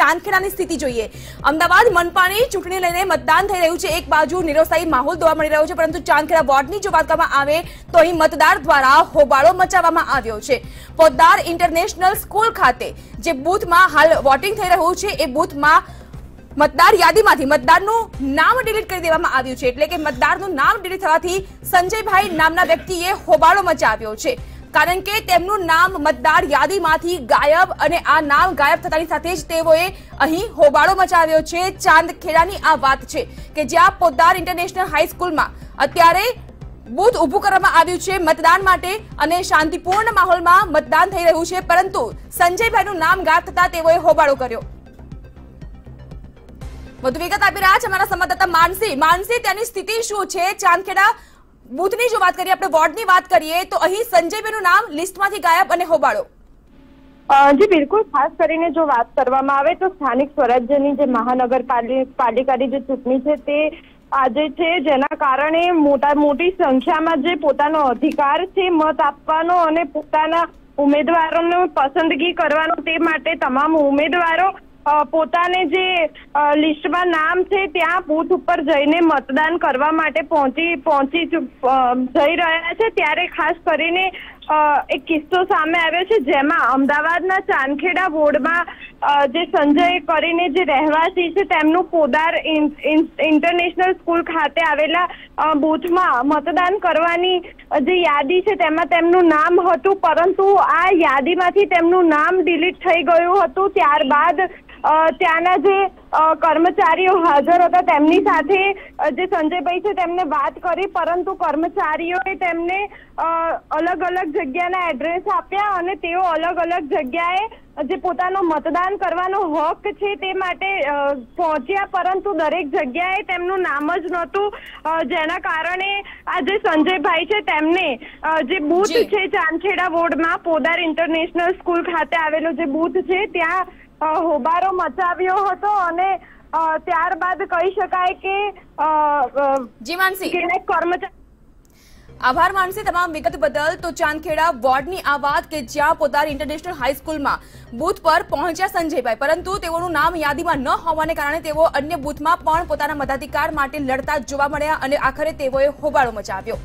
ચાંદખેડાની સ્થિતિ જોઈએ। અમદાવાદ મનપાની ચૂંટણી લઈને મતદાન થઈ રહ્યું છે। એક બાજુ નિરોસાઈ માહોલ જોવા મળી રહ્યો છે, પરંતુ ચાંદખેડા વોર્ડની જો વાત કરવામાં આવે તો અહીં મતદાર દ્વારા હોબાળો મચાવવામાં આવ્યો છે। પોદાર ઇન્ટરનેશનલ સ્કૂલ ખાતે જે બૂથમાં હાલ વોટિંગ થઈ રહ્યું છે એ બૂથમાં મતદાર યાદીમાંથી મતદારનું નામ ડિલીટ કરી દેવામાં આવ્યું છે, એટલે કે મતદારનું નામ ડિલીટ થવાથી સંજયભાઈ નામના વ્યક્તિએ હોબાળો મચાવ્યો છે, कारण के तेमनुं नाम मतदार यादी मांथी गायब अने आ नाम गायब थतानी साथे ज तेओए अहीं होबाळो मचाव्यो छे। चांदखेडानी आ वात छे के ज्यां पोदार इंटरनेशनल हाईस्कूल मां अत्यारे बूथ ઊભું કરવામાં આવ્યું છે મતદાન માટે અને शांतिपूर्ण माहोलमां मतदान थई રહ્યું છે, परंतु संजयभाईनुं नाम गायब थता तेओए होबाळो कर्यो। વધુ વિગત આપી રહ્યા છે અમારા સંવાદદાતા માનસી, તેની સ્થિતિ શું છે? चांदखेडा બૂથની જો વાત કરીએ, આપણે વોર્ડની વાત કરીએ તો અહીં સંજયભાઈનું નામ લિસ્ટમાંથી ગાયબ અને હોબાળો। जी बिल्कुल, खास करीने जो बात करवामां आवे तो स्थानिक स्वराज्यनी जे महानगरपालिकानी जे चूंटणी छे ते આજે છે, જેના કારણે મોટી સંખ્યામાં જે પોતાનો અધિકાર છે મત આપવાનો અને પોતાના ઉમેદવારોને પસંદગી કરવાનો, તે માટે તમામ ઉમેદવારો પોતાને જે લિસ્ટમાં નામ છે ત્યાં બૂથ ઉપર જઈને મતદાન કરવા માટે પહોંચી જઈ રહ્યા છે। ત્યારે ખાસ કરીને એક કિસ્સો સામે આવ્યો છે, જેમાં અમદાવાદના ચાંદખેડા વોર્ડમાં જે સંજય કરીને જે રહેવાસી છે તેમનું પોદાર ઇન્ટરનેશનલ સ્કૂલ ખાતે આવેલા બૂથમાં મતદાન કરવાની જે યાદી છે તેમાં તેમનું નામ હતું, પરંતુ આ યાદીમાંથી તેમનું નામ ડિલીટ થઈ ગયું હતું। ત્યારબાદ ત્યાંના જે કર્મચારીઓ હાજર હતા તેમની સાથે જે સંજયભાઈ છે તેમને વાત કરી, પરંતુ કર્મચારીઓએ તેમને અલગ અલગ જગ્યાના એડ્રેસ આપ્યા અને તેઓ અલગ અલગ જગ્યાએ જે પોતાનો મતદાન કરવાનો હક છે તે માટે પહોંચ્યા, પરંતુ દરેક જગ્યાએ તેમનું નામ જ નહોતું, જેના કારણે આ જે સંજયભાઈ છે તેમને જે બૂથ છે ચાંદખેડા વોર્ડમાં પોદાર ઇન્ટરનેશનલ સ્કૂલ ખાતે આવેલો જે બૂથ છે ત્યાં હોબાળો મચાવ્યો હતો। અને ત્યારબાદ કહી શકાય કે જી માનસી, આભાર માનસી તમામ વિગત બદલ। તો ચાંદખેડા વોર્ડની આ વાત કે જ્યાં પોદાર ઇન્ટરનેશનલ હાઈસ્કૂલમાં બૂથ પર પહોંચ્યા સંજયભાઈ, પરંતુ તેઓનું નામ યાદીમાં ન હોવાને કારણે તેઓ અન્ય બૂથમાં પણ પોતાના મતાધિકાર માટે લડતા જોવા મળ્યા અને આખરે તેઓએ હોબાળો મચાવ્યો।